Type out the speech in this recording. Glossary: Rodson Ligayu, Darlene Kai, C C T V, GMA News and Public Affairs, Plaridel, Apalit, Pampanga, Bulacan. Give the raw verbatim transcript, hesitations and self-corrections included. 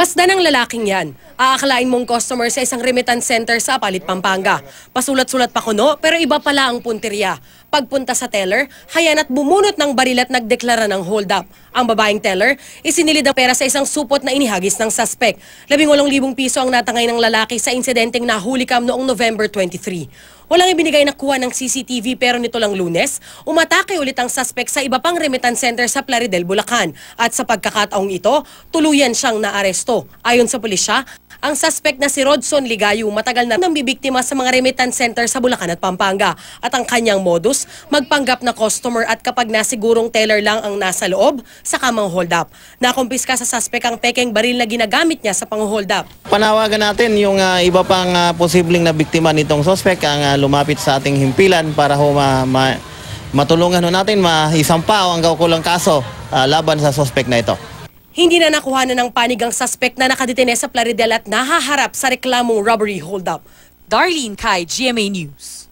Masdan ang lalaking yan. Aakalain mong customer sa isang remittance center sa Apalit, Pampanga. Pasulat-sulat pa kuno, pero iba pala ang punteriya. Pagpunta sa teller, hayan at bumunot ng baril at nagdeklara ng hold-up. Ang babaeng teller, isinilid ang pera sa isang supot na inihagis ng suspect. labing walong libong piso ang natangay ng lalaki sa insidenteng nahulikam noong November twenty-three. Walang ibinigay na kuha ng C C T V pero nito lang Lunes, umatake ulit ang suspect sa iba pang remittance center sa Plaridel, Bulacan. At sa pagkakataong ito, tuluyan siyang naaresto. Ayon sa pulisya, ang suspect na si Rodson Ligayu matagal na nambibiktima sa mga remittance center sa Bulacan at Pampanga. At ang kanyang modus, magpanggap na customer at kapag nasigurong teller lang ang nasa loob, saka mang-hold up. Nakumpiska sa suspect ang pekeng baril na ginagamit niya sa pang-hold up. Panawagan natin yung uh, iba pang uh, posibleng na biktima nitong suspect ang uh, lumapit sa ating himpilan para ho ma ma matulungan ho natin maisampa o ang kaukulang kaso uh, laban sa suspect na ito. Hindi na nakuha na ng panig ang suspect na nakadetene sa Plaridel at nahaharap sa reklamong robbery holdup. Darlene Kai, G M A News.